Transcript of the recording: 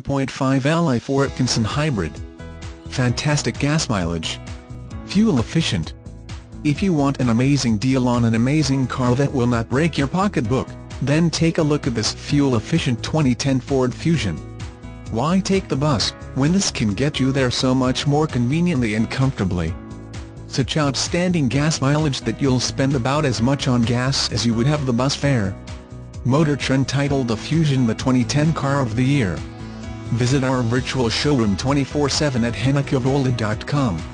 2.5L i4 Atkinson hybrid. Fantastic gas mileage. Fuel efficient. If you want an amazing deal on an amazing car that will not break your pocketbook, then take a look at this fuel-efficient 2010 Ford Fusion. Why take the bus, when this can get you there so much more conveniently and comfortably? Such outstanding gas mileage that you'll spend about as much on gas as you would have the bus fare. Motor Trend titled the Fusion the 2010 Car of the Year. Visit our virtual showroom 24/7 at hennachevrolet.com.